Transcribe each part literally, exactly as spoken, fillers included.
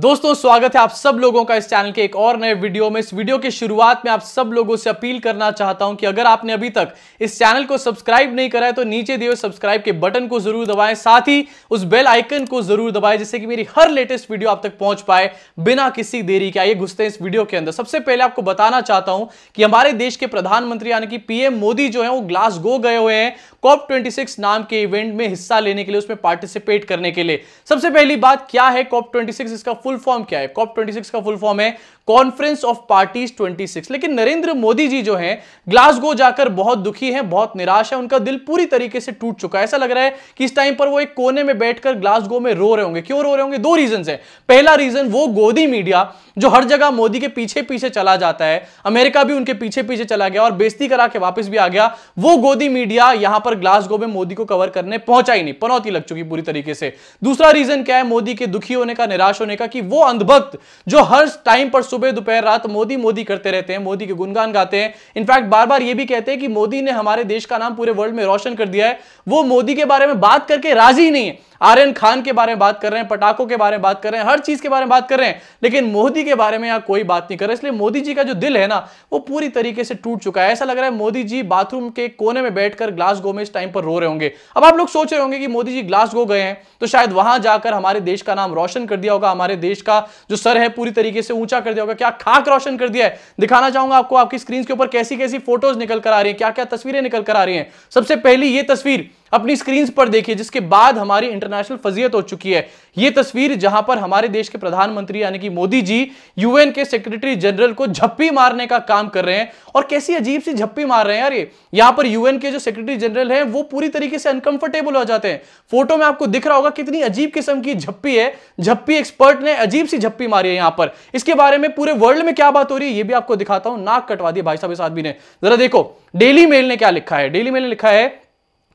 दोस्तों स्वागत है आप सब लोगों का इस चैनल के एक और नए वीडियो में। इस वीडियो की शुरुआत में आप सब लोगों से अपील करना चाहता हूं कि अगर आपने अभी तक इस चैनल को सब्सक्राइब नहीं करा है तो नीचे दिए हुए सब्सक्राइब के बटन को जरूर दबाएं, साथ ही उस बेल आइकन को जरूर दबाएं जिससे कि मेरी हर लेटेस्ट वीडियो आप तक पहुंच पाए बिना किसी देरी के। आइए घुसते हैं इस वीडियो के अंदर। सबसे पहले आपको बताना चाहता हूं कि हमारे देश के प्रधानमंत्री यानी कि पीएम मोदी जो है वो ग्लासगो गए हुए हैं कॉप ट्वेंटी सिक्स नाम के इवेंट में हिस्सा लेने के लिए, उसमें पार्टिसिपेट करने के लिए। सबसे पहली बात क्या है कॉप ट्वेंटी सिक्स, इसका फुल फॉर्म क्या है? कॉप ट्वेंटी सिक्स का फुल फॉर्म है कॉन्फ्रेंस ऑफ पार्टीज छब्बीस। लेकिन नरेंद्र मोदी जी जो हैं ग्लासगो जाकर बहुत दुखी हैं, बहुत निराश है, उनका दिल पूरी तरीके से टूट चुका है। ऐसा लग रहा है कि इस टाइम पर वो एक कोने में बैठकर ग्लासगो में रो रहे होंगे। क्यों रो रहे होंगे? दो रीजन है। पहला रीजन वो गोदी मीडिया जो हर जगह मोदी के पीछे पीछे चला जाता है, अमेरिका भी उनके पीछे पीछे चला गया और बेइज्जती करा के वापस भी आ गया, वो गोदी मीडिया यहां पर ग्लासगो में मोदी को कवर करने पहुंचा ही नहीं, पनौती लग चुकी पूरी तरीके से। दूसरा रीजन क्या है मोदी के दुखी होने का, निराश होने का, कि वो अंधभक्त जो हर टाइम पर सुबह दोपहर रात मोदी मोदी करते रहते हैं, मोदी के गुणगान गाते हैं, इनफैक्ट बार बार ये भी कहते हैं कि मोदी ने हमारे देश का नाम पूरे वर्ल्ड में रोशन कर दिया है, वो मोदी के बारे में बात करके राजी ही नहीं है। आर्यन खान के बारे में बात कर रहे हैं, पटाखों के बारे में बात कर रहे हैं, हर चीज के बारे में बात कर रहे हैं, लेकिन मोदी के बारे में यहाँ कोई बात नहीं कर रहे। इसलिए मोदी जी का जो दिल है ना वो पूरी तरीके से टूट चुका है। ऐसा लग रहा है मोदी जी बाथरूम के कोने में बैठकर ग्लासगो में इस टाइम पर रो रहे होंगे। अब आप लोग सोच रहे होंगे कि मोदी जी ग्लासगो गए हैं तो शायद वहां जाकर हमारे देश का नाम रोशन कर दिया होगा, हमारे देश का जो सर है पूरी तरीके से ऊंचा कर दिया होगा। क्या खाक रोशन कर दिया है, दिखाना चाहूंगा आपको। आपकी स्क्रीन के ऊपर कैसी कैसी फोटोज निकल कर आ रही है, क्या क्या तस्वीरें निकल कर आ रही है। सबसे पहली ये तस्वीर अपनी स्क्रीन पर देखिए जिसके बाद हमारी इंटरनेशनल फजीयत हो चुकी है। यह तस्वीर जहां पर हमारे देश के प्रधानमंत्री यानी कि मोदी जी यूएन के सेक्रेटरी जनरल को झप्पी मारने का काम कर रहे हैं। और कैसी अजीब सी झप्पी मार रहे हैं यार, ये यहां पर यूएन के जो सेक्रेटरी जनरल हैं वो पूरी तरीके से अनकंफर्टेबल हो जाते हैं। फोटो में आपको दिख रहा होगा कितनी अजीब किस्म की झप्पी है, झप्पी एक्सपर्ट ने अजीब सी झप्पी मारी है यहां पर। इसके बारे में पूरे वर्ल्ड में क्या बात हो रही है ये भी आपको दिखाता हूं। नाक कटवा दिया भाई साहब इस आदमी ने। जरा देखो डेली मेल ने क्या लिखा है। डेली मेल ने लिखा है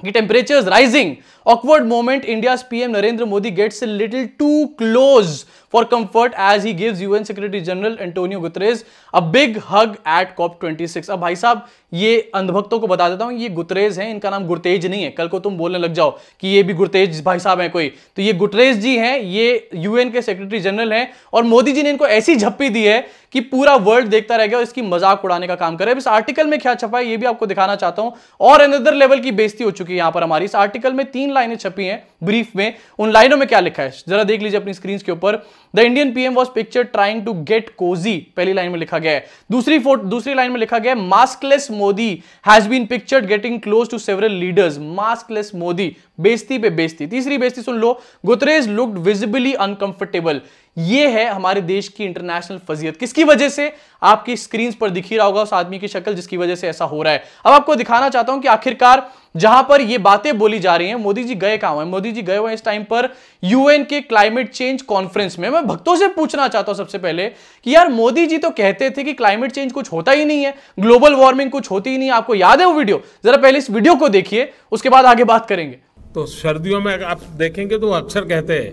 कि temperatures rising, awkward moment, India's P M Narendra Modi gets a little too close for comfort as he gives U N Secretary General Antonio Guterres a big hug at COP twenty six. अब भाई साहब ये अंधभक्तों को बता देता हूँ ये Guterres हैं, इनका नाम गुरतेज नहीं है। कल को तुम बोलने लग जाओ कि ये भी गुरतेज भाई साहब हैं कोई, तो ये गुतेरेस जी हैं, ये यूएन के सेक्रेटरी जनरल हैं और मोदी जी ने इनको ऐसी झप्पी दी है कि पूरा वर्ल्ड देखता रह गया और इसकी मजाक उड़ाने का काम करे। अब इस आर्टिकल में क्या छपा है ये भी आपको दिखाना चाहता हूँ। और अनदर लेवल की बेइज्जती हो चुकी है यहाँ पर हमारी। इस आर्टिकल में तीन लाइनें छपी हैं ब्रीफ में, उन लाइनों में क्या लिखा है जरा देख लीजिए अपनी स्क्रीन के ऊपर। The Indian PM was picture trying to get cosy, पहली लाइन में लिखा गया है। दूसरी दूसरी लाइन में लिखा गया है maskless Modi has been pictured getting close to several leaders, maskless Modi, बेइज्जती पे बेइज्जती। तीसरी बेइज्जती सुन लो, गुतेरेस लुक्ड विजिबली अनकंफर्टेबल। ये है हमारे देश की इंटरनेशनल फजीयत, किसकी वजह से? आपकी स्क्रीन पर दिख ही रहा होगा उस आदमी की शक्ल जिसकी वजह से ऐसा हो रहा है। अब आपको दिखाना चाहता हूं कि आखिरकार जहां पर ये बातें बोली जा रही हैं मोदी जी गए कहां हैं। मोदी जी गए हुए हैं इस टाइम पर यूएन के क्लाइमेट चेंज कॉन्फ्रेंस में। मैं भक्तों से पूछना चाहता हूं सबसे पहले कि यार मोदी जी तो कहते थे कि क्लाइमेट चेंज कुछ होता ही नहीं है, ग्लोबल वार्मिंग कुछ होती ही नहीं है। आपको याद है वो वीडियो? जरा पहले इस वीडियो को देखिए उसके बाद आगे बात करेंगे। तो सर्दियों में आप देखेंगे तो अक्सर कहते हैं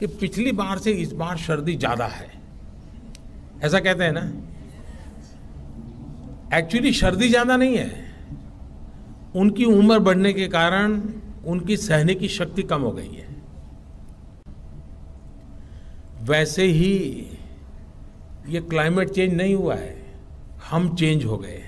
कि पिछली बार से इस बार सर्दी ज्यादा है, ऐसा कहते हैं ना। एक्चुअली सर्दी ज्यादा नहीं है, उनकी उम्र बढ़ने के कारण उनकी सहने की शक्ति कम हो गई है। वैसे ही ये क्लाइमेट चेंज नहीं हुआ है, हम चेंज हो गए हैं।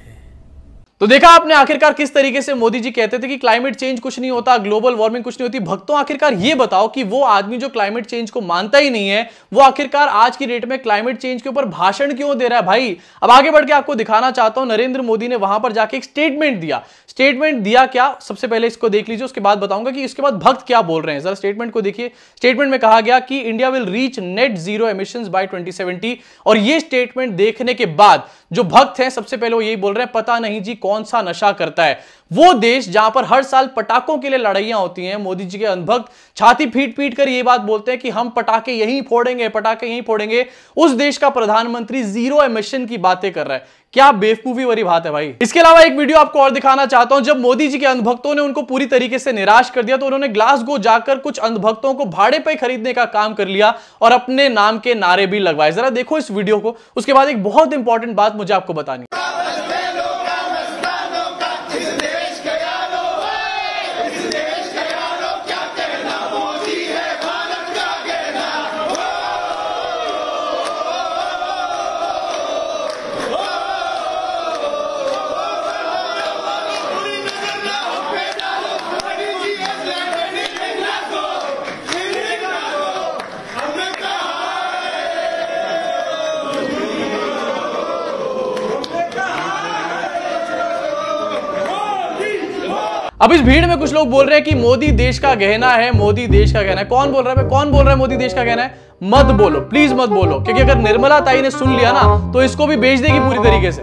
तो देखा आपने आखिरकार किस तरीके से मोदी जी कहते थे कि क्लाइमेट चेंज कुछ नहीं होता, ग्लोबल वार्मिंग कुछ नहीं होती। भक्तों आखिरकार ये बताओ कि वो आदमी जो क्लाइमेट चेंज को मानता ही नहीं है वो आखिरकार आज की डेट में क्लाइमेट चेंज के ऊपर भाषण क्यों दे रहा है भाई? अब आगे बढ़ के आपको दिखाना चाहता हूं नरेंद्र मोदी ने वहां पर जाके एक स्टेटमेंट दिया। स्टेटमेंट दिया क्या, सबसे पहले इसको देख लीजिए उसके बाद बताऊंगा कि इसके बाद भक्त क्या बोल रहे हैं। जरा स्टेटमेंट को देखिए। स्टेटमेंट में कहा गया कि India will reach net zero emissions by twenty seventy. और ये स्टेटमेंट देखने के बाद जो भक्त हैं सबसे पहले वो यही बोल रहे हैं पता नहीं जी कौन सा नशा करता है। वो देश जहां पर हर साल पटाखों के लिए लड़ाइयां होती हैं, मोदी जी के अनभक्त छाती पीट पीट कर ये बात बोलते हैं कि हम पटाखे यहीं फोड़ेंगे, पटाखे यहीं फोड़ेंगे, उस देश का प्रधानमंत्री जीरो एमिशन की बातें कर रहा है। क्या बेवकूफी वाली बात है भाई। इसके अलावा एक वीडियो आपको और दिखाना चाहता हूं। जब मोदी जी के अंधभक्तों ने उनको पूरी तरीके से निराश कर दिया तो उन्होंने ग्लासगो जाकर कुछ अंधभक्तों को भाड़े पर खरीदने का काम कर लिया और अपने नाम के नारे भी लगवाए। जरा देखो इस वीडियो को, उसके बाद एक बहुत इंपॉर्टेंट बात मुझे आपको बतानी है। अब इस भीड़ में कुछ लोग बोल रहे हैं कि मोदी देश का गहना है, मोदी देश का गहना है। कौन बोल रहा है? कौन बोल रहा है मोदी देश का गहना है? मत बोलो, प्लीज मत बोलो, क्योंकि अगर निर्मला ताई ने सुन लिया ना तो इसको भी बेच देगी पूरी तरीके से।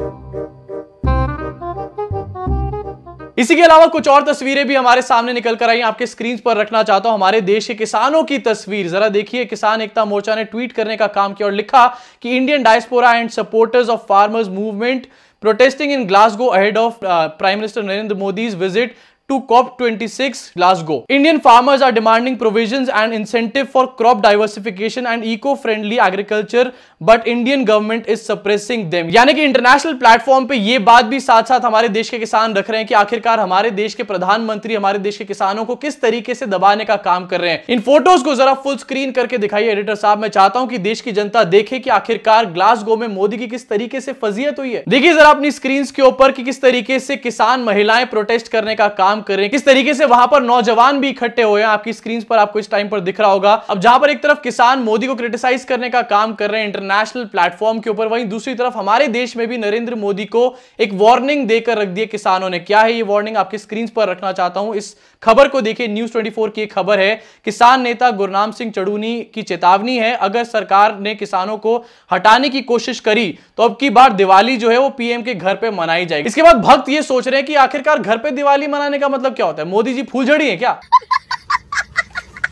इसी के अलावा कुछ और तस्वीरें भी हमारे सामने निकल कर आई, आपके स्क्रीन पर रखना चाहता हूं। हमारे देश के किसानों की तस्वीर जरा देखिए। किसान एकता मोर्चा ने ट्वीट करने का काम किया और लिखा कि Indian diaspora and supporters of farmers movement protesting in Glasgow ahead of prime minister Narendra मोदी's visit to C O P twenty-six Glasgow. Indian farmers are demanding provisions and incentive for crop diversification and eco-friendly agriculture, but Indian government is suppressing them. यानी कि international platform पे ये बात भी साथ साथ हमारे देश के किसान रख रहे हैं कि आखिरकार हमारे देश के प्रधानमंत्री हमारे देश के किसानों को किस तरीके से दबाने का काम कर रहे हैं। इन फोटोज को जरा फुल स्क्रीन करके दिखाइए एडिटर साहब। मैं चाहता हूं कि देश की जनता देखे कि आखिरकार ग्लासगो में मोदी की किस तरीके से फजीयत हुई है। देखिए जरा अपनी स्क्रीन के ऊपर कि किस तरीके से किसान महिलाएं प्रोटेस्ट करने का काम करें, किस तरीके से वहां पर नौजवान भी इकट्ठे हुए हैं। आपकी स्क्रीन पर आपको इस टाइम पर दिख रहा होगा। अब जहां पर एक तरफ किसान मोदी को क्रिटिसाइज करने का काम कर रहे हैं इंटरनेशनल प्लेटफॉर्म के ऊपर, वहीं दूसरी तरफ हमारे देश में भी नरेंद्र मोदी को एक वार्निंग देकर रख दिए किसानों ने। क्या है ये वार्निंग? आपकी स्क्रीन पर रखना चाहता हूं, इस खबर को देखिए। न्यूज ट्वेंटी फोर की एक खबर है, किसान नेता गुरनाम सिंह चडूनी की चेतावनी है, अगर सरकार ने किसानों को हटाने की कोशिश करी तो अब की बार दिवाली जो है वो पीएम के घर पर मनाई जाएगी। इसके बाद भक्त ये सोच रहे हैं कि आखिरकार घर पर दिवाली मनाने मतलब क्या होता है? मोदी जी फूलझड़ी हैं क्या?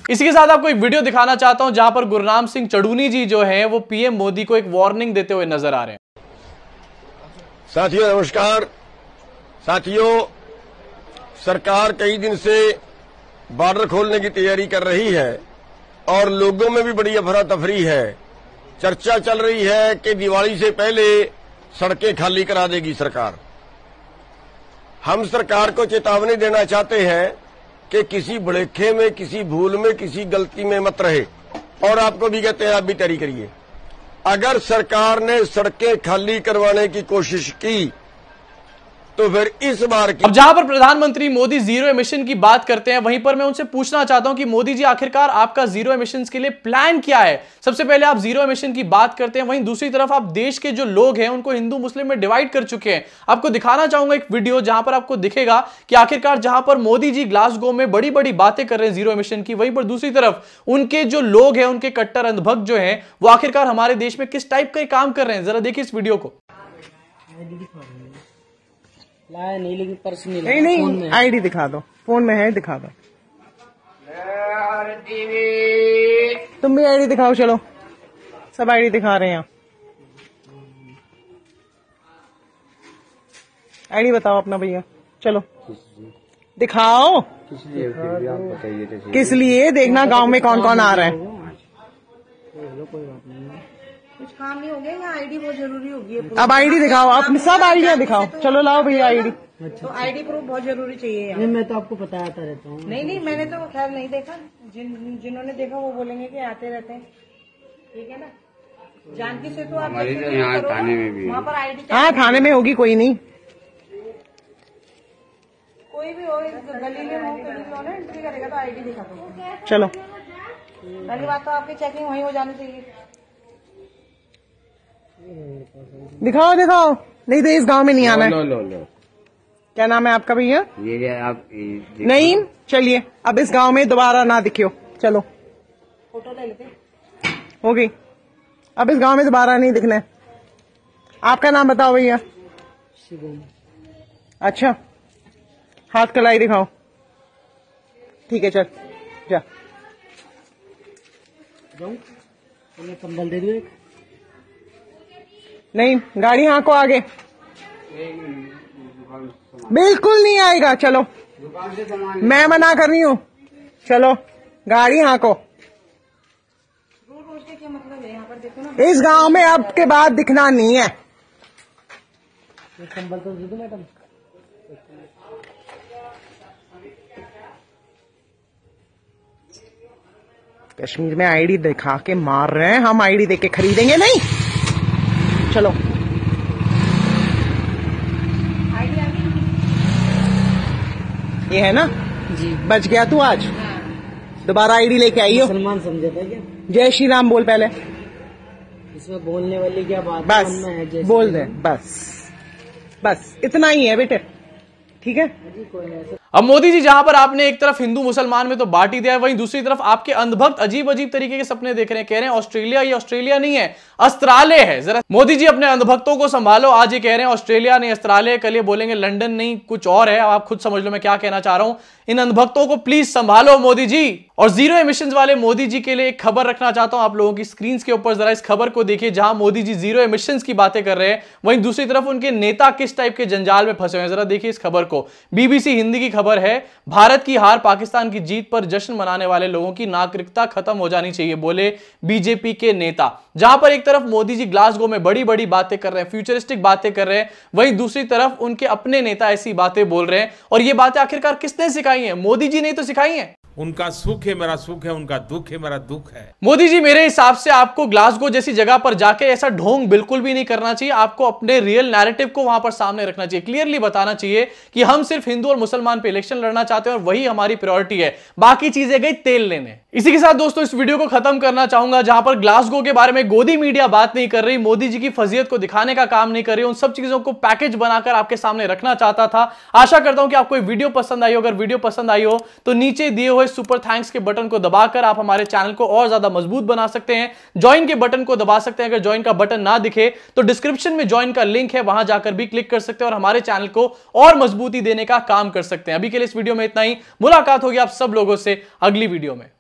इसी के साथ आपको एक वीडियो दिखाना चाहता हूं जहां पर गुरनाम सिंह चडूनी जी जो हैं वो पीएम मोदी को एक वार्निंग देते हुए नजर आ रहे हैं। साथियों नमस्कार। साथियों, सरकार कई दिन से बॉर्डर खोलने की तैयारी कर रही है और लोगों में भी बड़ी अफरा तफरी है। चर्चा चल रही है कि दिवाली से पहले सड़कें खाली करा देगी सरकार। हम सरकार को चेतावनी देना चाहते हैं कि किसी भुलेखे में, किसी भूल में, किसी गलती में मत रहे, और आपको भी कहते हैं आप भी तैयारी करिए। अगर सरकार ने सड़कें खाली करवाने की कोशिश की तो फिर इस बार की। अब जहां पर प्रधानमंत्री मोदी जीरो एमिशन की बात करते हैं, वहीं पर मैं उनसे पूछना चाहता हूं कि मोदी जी आखिरकार आपका जीरो एमिशन के लिए प्लान क्या है? सबसे पहले आप जीरो एमिशन की बात करते हैं, वहीं दूसरी तरफ आप देश के जो लोग हैं उनको हिंदू मुस्लिम में डिवाइड कर चुके हैं। आपको दिखाना चाहूंगा एक वीडियो जहां पर आपको दिखेगा कि आखिरकार जहां पर मोदी जी ग्लासगो में बड़ी बड़ी बातें कर रहे हैं जीरो एमिशन की, वहीं पर दूसरी तरफ उनके जो लोग हैं, उनके कट्टर अंधभक्त जो है वो आखिरकार हमारे देश में किस टाइप के काम कर रहे हैं। जरा देखिए इस वीडियो को। लाया नहीं लेकिन पर्स नहीं लाया। नहीं नहीं, आईडी दिखा दो, फोन में है, दिखा दो। तुम भी आईडी दिखाओ, चलो सब आईडी दिखा रहे हैं। आईडी बताओ अपना भैया, चलो दिखाओ। किस लिए बताइए, किस लिए देखना गांव में कौन कौन आ रहा है। कोई बात नहीं, कुछ काम नहीं हो गया या आईडी बहुत जरूरी होगी। अब आईडी दिखाओ, आप सब आईडियां दिखाओ, चलो लाओ भैया आईडी। तो आईडी प्रूफ बहुत जरूरी चाहिए यार। नहीं, मैं तो आपको बताता रहता हूँ। नहीं नहीं, मैंने तो खैर नहीं देखा, जिन जिन्होंने देखा वो बोलेंगे कि आते रहते हैं, ठीक है ना। जानकी से तो आप यहाँ थाने में भी, वहाँ पर आईडी, हाँ थाने में होगी, कोई नहीं, कोई भी हो गली में हो, एंट्री करेगा तो आईडी दिखा दो। चलो पहली बात तो आपकी चेकिंग वही हो जानी चाहिए। दिखाओ दिखाओ, नहीं तो इस गांव में नहीं आना। लो, लो, लो। क्या नाम है आपका भैया? ये आप नहीं, चलिए अब इस गांव में दोबारा ना दिखियो। चलो फोटो ले लेते, हो गई। अब इस गांव में दोबारा नहीं दिखना है। आपका नाम बताओ भैया। अच्छा, हाथ कलाई दिखाओ। ठीक है, चल जा। कंबल दे दो। नहीं, गाड़ी यहाँ को आगे, बिल्कुल नहीं आएगा। चलो मैं मना कर रही हूँ, चलो गाड़ी यहाँ को। इस गांव में अब के बाद दिखना नहीं है। कंबल तो दे दो मैडम। कश्मीर में आईडी दिखा के मार रहे हैं, हम आईडी देके खरीदेंगे नहीं। चलो ये है ना जी, बच गया तू आज। दोबारा आईडी लेके आई हो। सलमान समझा था क्या? जय श्री राम बोल पहले, इसमें बोलने वाली क्या बात है? बस बोल दे, बस बस इतना ही है बेटे, ठीक है। अब मोदी जी, जहां पर आपने एक तरफ हिंदू मुसलमान में तो बांट ही दिया है, वहीं दूसरी तरफ आपके अंधभक्त अजीब अजीब तरीके के सपने देख रहे हैं, कह रहे हैं ऑस्ट्रेलिया ये ऑस्ट्रेलिया नहीं है, अस्त्रालय है। जरा मोदी जी अपने अंधभक्तों को संभालो। आज ये कह रहे हैं ऑस्ट्रेलिया नहीं अस्त्रालय, कल ये बोलेंगे लंदन नहीं कुछ और है। अब आप खुद समझ लो मैं क्या कहना चाह रहा हूँ। इन अंधभक्तों को प्लीज संभालो मोदी जी। और जीरो एमिशन वाले मोदी जी के लिए एक खबर रखना चाहता हूँ आप लोगों की स्क्रीन के ऊपर। जरा इस खबर को देखिए, जहां मोदी जी जीरो एमिशन की बातें कर रहे हैं, वहीं दूसरी तरफ उनके नेता किस टाइप के जंजाल में फंसे हुए हैं। जरा देखिए इस खबर को। बीबीसी हिंदी की खबर है, भारत की हार पाकिस्तान की जीत पर जश्न मनाने वाले लोगों की नागरिकता खत्म हो जानी चाहिए, बोले बीजेपी के नेता। जहां पर एक तरफ मोदी जी ग्लासगो में बड़ी बड़ी बातें कर रहे हैं, फ्यूचरिस्टिक बातें कर रहे हैं, वहीं दूसरी तरफ उनके अपने नेता ऐसी बातें बोल रहे हैं। और ये बातें आखिरकार किसने सिखाई हैं? मोदी जी ने तो सिखाई हैं। उनका सुख है मेरा सुख है, उनका दुख है मेरा दुख है। मोदी जी, मेरे हिसाब से आपको ग्लासगो जैसी जगह पर जाके ऐसा ढोंग बिल्कुल भी नहीं करना चाहिए। आपको अपने रियल नैरेटिव को वहां पर सामने रखना चाहिए, क्लियरली बताना चाहिए कि हम सिर्फ हिंदू और मुसलमान पे इलेक्शन लड़ना चाहते हैं और वही हमारी प्रायोरिटी है, बाकी चीजें गई तेल लेने। इसी के साथ दोस्तों इस वीडियो को खत्म करना चाहूंगा, जहां पर ग्लासगो के बारे में गोदी मीडिया बात नहीं कर रही, मोदी जी की फजीयत को दिखाने का काम नहीं कर रही, उन सब चीजों को पैकेज बनाकर आपके सामने रखना चाहता था। आशा करता हूं कि आपको वीडियो पसंद आई हो। अगर वीडियो पसंद आई हो तो नीचे दिए हुए सुपर थैंक्स के बटन को दबाकर आप हमारे चैनल को और ज्यादा मजबूत बना सकते हैं। ज्वाइन के बटन को दबा सकते हैं। अगर ज्वाइन का बटन ना दिखे तो डिस्क्रिप्शन में ज्वाइन का लिंक है, वहां जाकर भी क्लिक कर सकते हैं और हमारे चैनल को और मजबूती देने का काम कर सकते हैं। अभी के लिए इस वीडियो में इतना ही। मुलाकात होगी आप सब लोगों से अगली वीडियो में।